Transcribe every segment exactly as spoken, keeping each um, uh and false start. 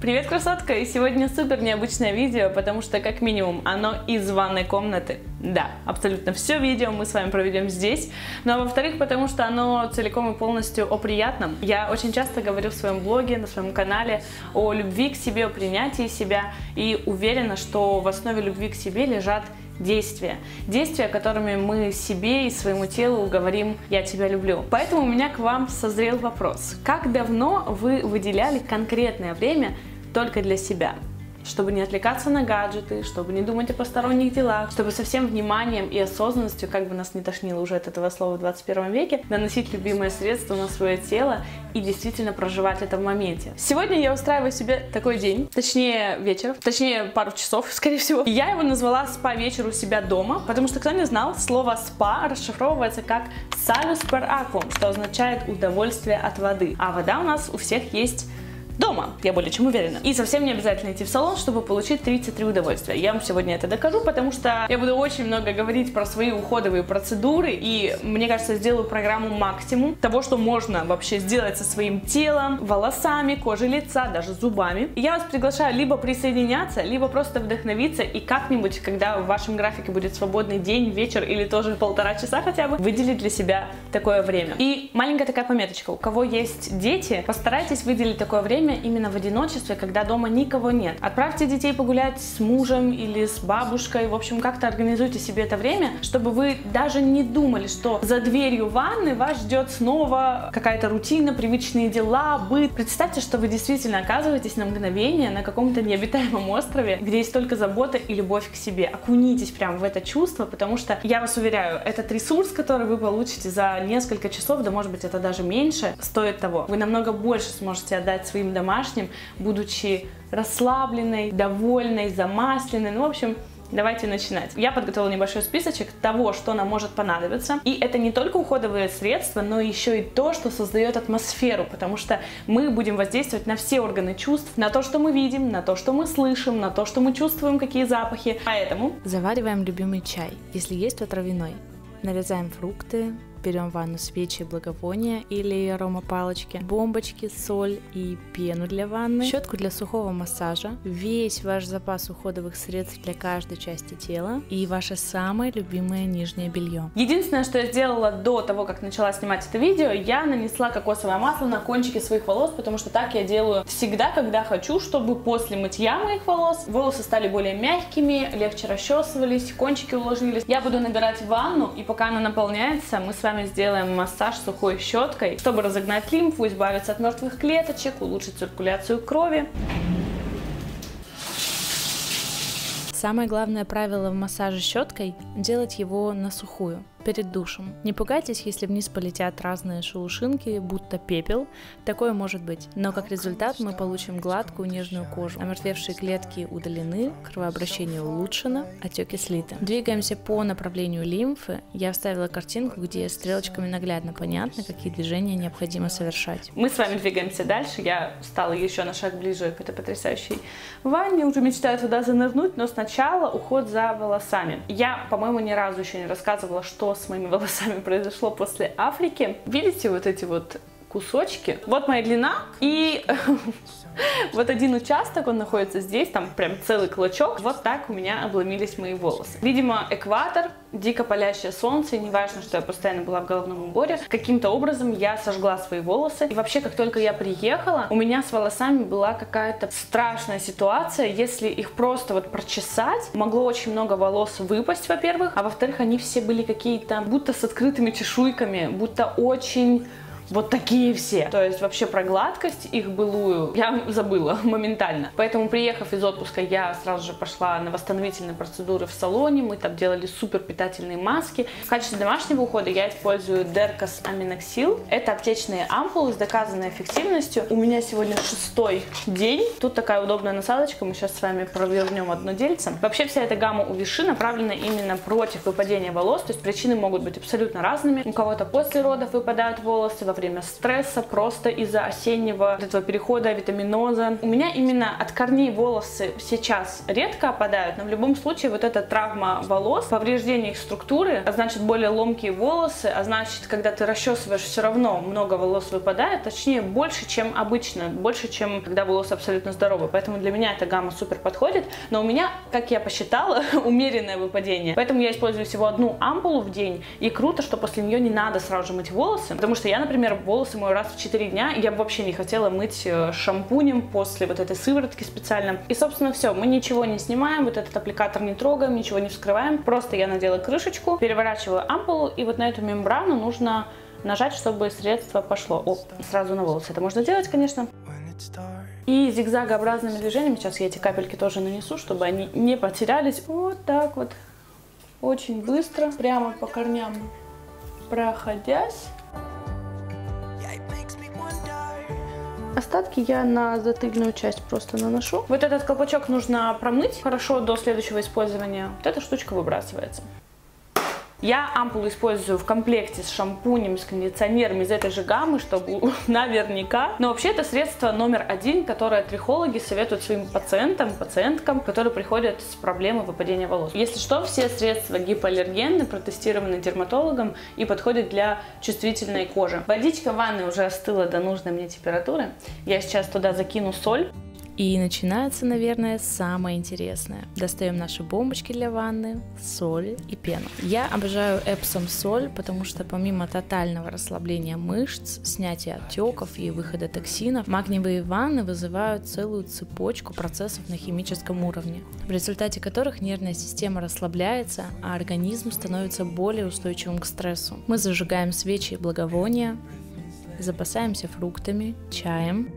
Привет, красотка! И сегодня супер необычное видео, потому что как минимум оно из ванной комнаты. Да, абсолютно все видео мы с вами проведем здесь. Ну а во-вторых, потому что оно целиком и полностью о приятном. Я очень часто говорю в своем блоге, на своем канале о любви к себе, о принятии себя. И уверена, что в основе любви к себе лежат действия. Действия, которыми мы себе и своему телу говорим «я тебя люблю». Поэтому у меня к вам созрел вопрос. Как давно вы выделяли конкретное время только для себя? Чтобы не отвлекаться на гаджеты, чтобы не думать о посторонних делах, чтобы со всем вниманием и осознанностью, как бы нас не тошнило уже от этого слова в двадцать первом веке, наносить любимое средство на свое тело и действительно проживать это в моменте. Сегодня я устраиваю себе такой день, точнее вечер, точнее пару часов, скорее всего. Я его назвала «спа-вечер у себя дома», потому что, кто не знал, слово «спа» расшифровывается как «Salus per acum», что означает «удовольствие от воды». А вода у нас у всех есть дома, я более чем уверена. И совсем не обязательно идти в салон, чтобы получить тридцать три удовольствия. Я вам сегодня это докажу, потому что я буду очень много говорить про свои уходовые процедуры, и, мне кажется, сделаю программу максимум того, что можно вообще сделать со своим телом, волосами, кожей лица, даже зубами. И я вас приглашаю либо присоединяться, либо просто вдохновиться, и как-нибудь, когда в вашем графике будет свободный день, вечер или тоже полтора часа хотя бы, выделить для себя такое время. И маленькая такая пометочка. У кого есть дети, постарайтесь выделить такое время именно в одиночестве, когда дома никого нет. Отправьте детей погулять с мужем или с бабушкой, в общем, как-то организуйте себе это время, чтобы вы даже не думали, что за дверью ванны вас ждет снова какая-то рутина, привычные дела, быт. Представьте, что вы действительно оказываетесь на мгновение на каком-то необитаемом острове, где есть только забота и любовь к себе. Окунитесь прям в это чувство, потому что, я вас уверяю, этот ресурс, который вы получите за несколько часов, да может быть это даже меньше, стоит того. Вы намного больше сможете отдать своим домашним, будучи расслабленной, довольной, замасленной. Ну, в общем, давайте начинать. Я подготовила небольшой списочек того, что нам может понадобиться. И это не только уходовые средства, но еще и то, что создает атмосферу, потому что мы будем воздействовать на все органы чувств, на то, что мы видим, на то, что мы слышим, на то, что мы чувствуем, какие запахи. Поэтому завариваем любимый чай, если есть, то травяной. Нарезаем фрукты, берем в ванну свечи, благовония или аромапалочки, бомбочки, соль и пену для ванны, щетку для сухого массажа, весь ваш запас уходовых средств для каждой части тела и ваше самое любимое нижнее белье. Единственное, что я сделала до того, как начала снимать это видео, я нанесла кокосовое масло на кончики своих волос, потому что так я делаю всегда, когда хочу, чтобы после мытья моих волос волосы стали более мягкими, легче расчесывались, кончики увлажнились. Я буду набирать ванну, и пока она наполняется, мы с вами сделаем массаж сухой щеткой, чтобы разогнать лимфу, избавиться от мертвых клеточек, улучшить циркуляцию крови. Самое главное правило в массаже щеткой – делать его на сухую, перед душем. Не пугайтесь, если вниз полетят разные шелушинки, будто пепел. Такое может быть. Но как результат мы получим гладкую нежную кожу. Омертвевшие клетки удалены, кровообращение улучшено, отеки слиты. Двигаемся по направлению лимфы. Я вставила картинку, где стрелочками наглядно понятно, какие движения необходимо совершать. Мы с вами двигаемся дальше. Я стала еще на шаг ближе к этой потрясающей ванне. Уже мечтаю туда занырнуть, но сначала Сначала уход за волосами. Я, по-моему, ни разу еще не рассказывала, что с моими волосами произошло после Африки. Видите вот эти вот кусочки? Вот моя длина, и вот один участок, он находится здесь, там прям целый клочок. Вот так у меня обломились мои волосы. Видимо, экватор, дико палящее солнце, и неважно, что я постоянно была в головном уборе, каким-то образом я сожгла свои волосы. И вообще, как только я приехала, у меня с волосами была какая-то страшная ситуация. Если их просто вот прочесать, могло очень много волос выпасть, во-первых, а во-вторых, они все были какие-то будто с открытыми чешуйками, будто очень... Вот такие все. То есть вообще про гладкость их былую я забыла моментально. Поэтому, приехав из отпуска, я сразу же пошла на восстановительные процедуры в салоне. Мы там делали супер питательные маски. В качестве домашнего ухода я использую Dercos Aminexil. Это аптечные ампулы с доказанной эффективностью. У меня сегодня шестой день. Тут такая удобная насадочка. Мы сейчас с вами провернем одно дельце. Вообще вся эта гамма у Vichy направлена именно против выпадения волос. То есть причины могут быть абсолютно разными. У кого-то после родов выпадают волосы, во время стресса, просто из-за осеннего вот этого перехода, витаминоза. У меня именно от корней волосы сейчас редко опадают, но в любом случае вот эта травма волос, повреждение их структуры, а значит более ломкие волосы, а значит, когда ты расчесываешь, все равно много волос выпадает, точнее больше, чем обычно, больше, чем когда волосы абсолютно здоровы. Поэтому для меня эта гамма супер подходит, но у меня, как я посчитала, умеренное выпадение. Поэтому я использую всего одну ампулу в день, и круто, что после нее не надо сразу же мыть волосы, потому что я, например, волосы мою раз в четыре дня, и я бы вообще не хотела мыть шампунем после вот этой сыворотки специально. И, собственно, все, мы ничего не снимаем, вот этот аппликатор не трогаем, ничего не вскрываем, просто я надела крышечку, переворачиваю ампулу, и вот на эту мембрану нужно нажать, чтобы средство пошло. Оп, сразу на волосы. Это можно делать, конечно. И зигзагообразными движениями, сейчас я эти капельки тоже нанесу, чтобы они не потерялись. Вот так вот, очень быстро, прямо по корням проходясь. Остатки я на затыльную часть просто наношу. Вот этот колпачок нужно промыть хорошо до следующего использования. Вот эта штучка выбрасывается. Я ампулу использую в комплекте с шампунем, с кондиционером из этой же гаммы, чтобы наверняка. Но вообще это средство номер один, которое трихологи советуют своим пациентам, пациенткам, которые приходят с проблемой выпадения волос. Если что, все средства гипоаллергенны, протестированы дерматологом и подходят для чувствительной кожи. Водичка в ванной уже остыла до нужной мне температуры. Я сейчас туда закину соль. И начинается, наверное, самое интересное. Достаем наши бомбочки для ванны, соль и пену. Я обожаю эпсом-соль, потому что помимо тотального расслабления мышц, снятия отеков и выхода токсинов, магниевые ванны вызывают целую цепочку процессов на химическом уровне, в результате которых нервная система расслабляется, а организм становится более устойчивым к стрессу. Мы зажигаем свечи и благовония, запасаемся фруктами, чаем.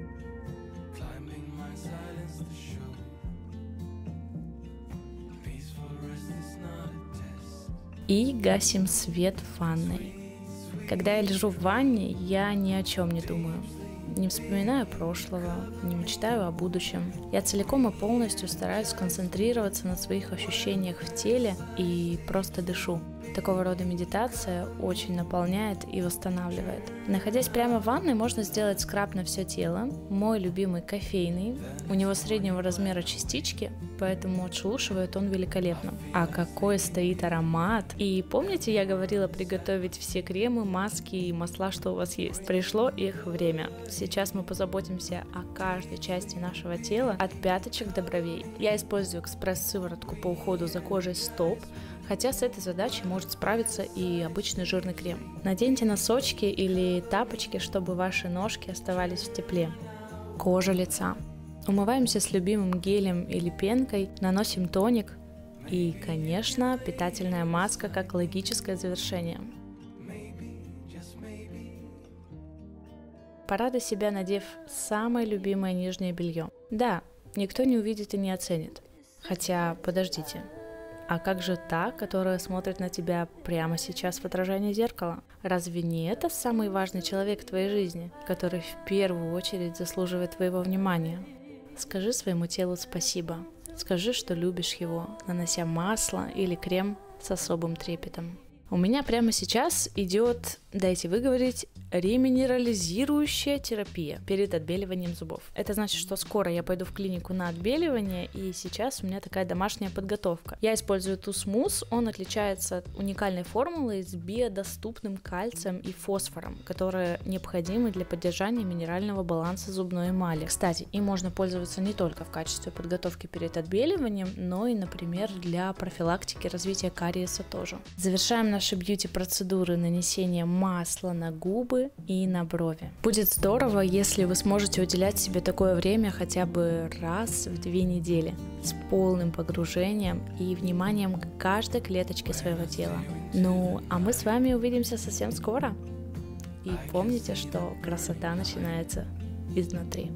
И гасим свет в ванной. Когда я лежу в ванне, я ни о чем не думаю. Не вспоминаю прошлого, не мечтаю о будущем. Я целиком и полностью стараюсь сконцентрироваться на своих ощущениях в теле и просто дышу. Такого рода медитация очень наполняет и восстанавливает. Находясь прямо в ванной, можно сделать скраб на все тело. Мой любимый кофейный. У него среднего размера частички, поэтому отшелушивает он великолепно. А какой стоит аромат! И помните, я говорила приготовить все кремы, маски и масла, что у вас есть? Пришло их время. Сейчас мы позаботимся о каждой части нашего тела, от пяточек до бровей. Я использую экспресс-сыворотку по уходу за кожей стоп, хотя с этой задачей может справиться и обычный жирный крем. Наденьте носочки или тапочки, чтобы ваши ножки оставались в тепле. Кожа лица. Умываемся с любимым гелем или пенкой, наносим тоник и, конечно, питательная маска как логическое завершение. Порадуй себя, надев самое любимое нижнее белье. Да, никто не увидит и не оценит. Хотя, подождите, а как же та, которая смотрит на тебя прямо сейчас в отражении зеркала? Разве не это самый важный человек в твоей жизни, который в первую очередь заслуживает твоего внимания? Скажи своему телу спасибо. Скажи, что любишь его, нанося масло или крем с особым трепетом. У меня прямо сейчас идет, дайте выговорить, реминерализирующая терапия перед отбеливанием зубов. Это значит, что скоро я пойду в клинику на отбеливание, и сейчас у меня такая домашняя подготовка. Я использую Тусмус, он отличается от уникальной формулы с биодоступным кальцием и фосфором, которые необходимы для поддержания минерального баланса зубной эмали. Кстати, им можно пользоваться не только в качестве подготовки перед отбеливанием, но и, например, для профилактики развития кариеса тоже. Завершаем наш Наши бьюти-процедуры нанесения масла на губы и на брови. Будет здорово, если вы сможете уделять себе такое время хотя бы раз в две недели с полным погружением и вниманием к каждой клеточке своего тела. Ну, а мы с вами увидимся совсем скоро. И помните, что красота начинается изнутри.